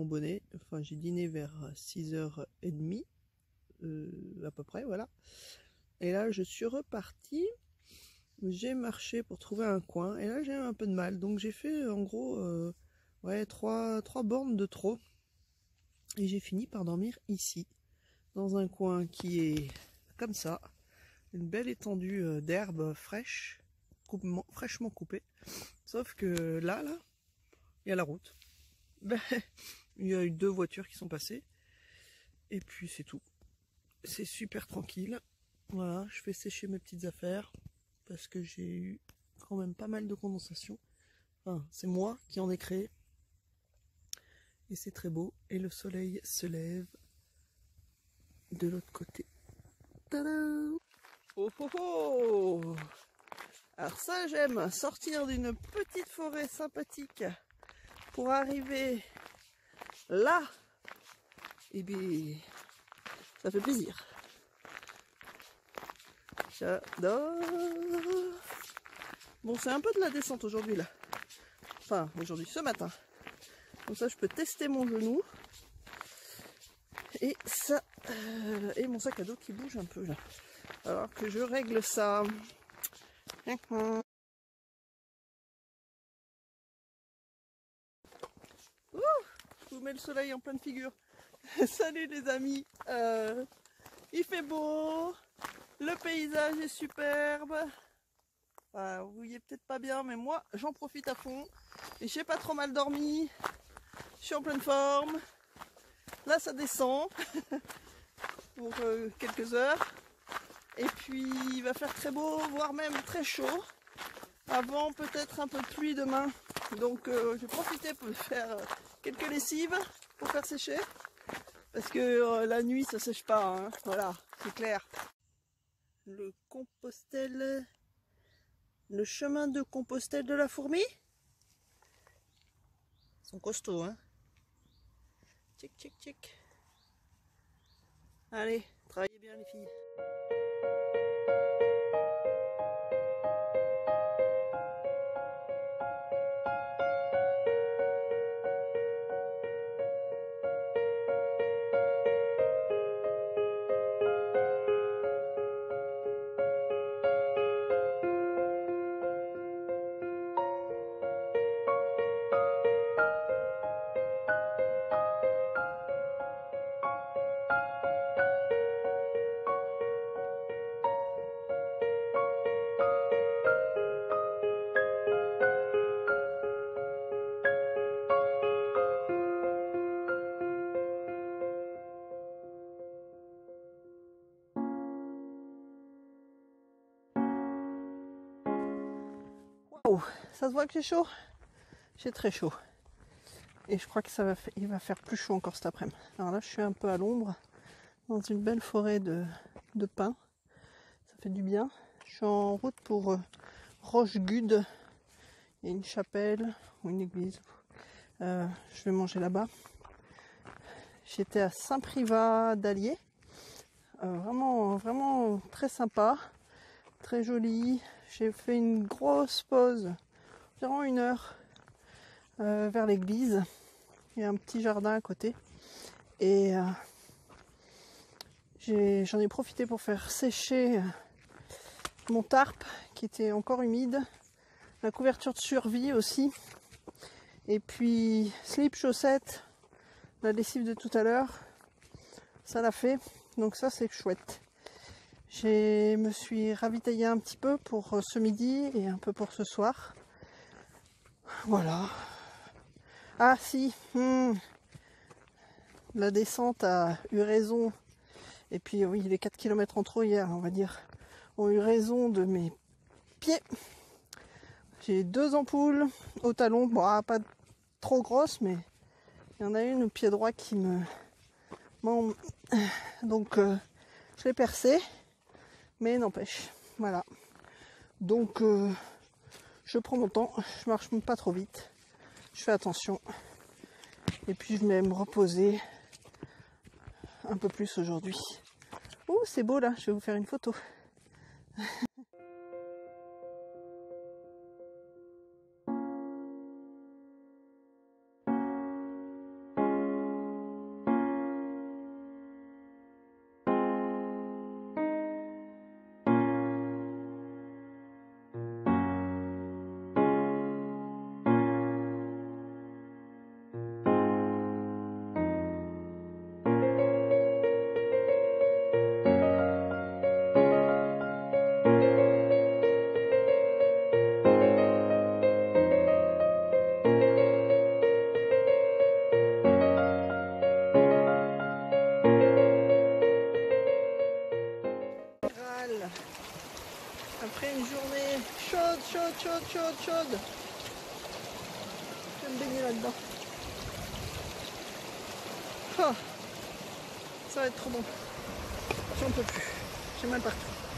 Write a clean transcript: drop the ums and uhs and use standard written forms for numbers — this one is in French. mon bonnet, enfin j'ai dîné vers 6h30 à peu près, voilà. Et là je suis repartie, j'ai marché pour trouver un coin et là j'ai eu un peu de mal, donc j'ai fait en gros ouais, trois bornes de trop et j'ai fini par dormir ici dans un coin qui est comme ça, une belle étendue d'herbe fraîche, fraîchement coupée, sauf que là il y a la route, il y a eu 2 voitures qui sont passées et puis c'est tout. C'est super tranquille. Voilà, je fais sécher mes petites affaires parce que j'ai eu quand même pas mal de condensation. Enfin, c'est moi qui en ai créé. Et c'est très beau. Et le soleil se lève de l'autre côté. Tadam! Oh oh oh! Alors ça, j'aime sortir d'une petite forêt sympathique pour arriver là. Et bien, ça fait plaisir. J'adore. Bon, c'est un peu de la descente aujourd'hui là. Enfin, aujourd'hui, ce matin. Comme ça, je peux tester mon genou. Et ça, et mon sac à dos qui bouge un peu là. Alors que je règle ça. Ouh, je vous mets le soleil en pleine figure. Salut les amis, il fait beau, le paysage est superbe. Enfin, vous voyez peut-être pas bien, mais moi j'en profite à fond. Et j'ai pas trop mal dormi, je suis en pleine forme. Là ça descend pour quelques heures. Et puis il va faire très beau, voire même très chaud. Avant peut-être un peu de pluie demain. Donc je vais profiter pour faire quelques lessives pour faire sécher. Parce que la nuit ça sèche pas, hein. Voilà, c'est clair. Le Compostelle, le chemin de Compostelle de la fourmi. Ils sont costauds, hein. Tchic, tchic, tchic. Allez, travaillez bien les filles. Ça se voit que j'ai chaud, j'ai très chaud et je crois que ça va, il va faire plus chaud encore cet après-midi. Alors là je suis un peu à l'ombre dans une belle forêt de pins, ça fait du bien. Je suis en route pour Rochegude, il y a une chapelle ou une église, je vais manger là-bas. J'étais à St Privat d'Allier, vraiment très sympa, très joli. J'ai fait une grosse pause, environ 1 heure, vers l'église. Il y a un petit jardin à côté. Et j'en ai profité pour faire sécher mon tarp qui était encore humide. La couverture de survie aussi. Et puis slip, chaussettes, la lessive de tout à l'heure. Ça l'a fait. Donc ça c'est chouette. Je me suis ravitaillée un petit peu pour ce midi et un peu pour ce soir. Voilà. Ah si, la descente a eu raison. Et puis oui, les 4 km en trop hier, on va dire, ont eu raison de mes pieds. J'ai 2 ampoules au talon. Bon, pas trop grosses, mais il y en a une au pied droit qui me... Bon, donc, je l'ai percée. Mais n'empêche, voilà. Donc, je prends mon temps, je marche pas trop vite, je fais attention. Et puis, je vais me reposer un peu plus aujourd'hui. Oh, c'est beau là, je vais vous faire une photo. chaude. Je vais me baigner là-dedans. Oh, ça va être trop bon. J'en peux plus. J'ai mal partout.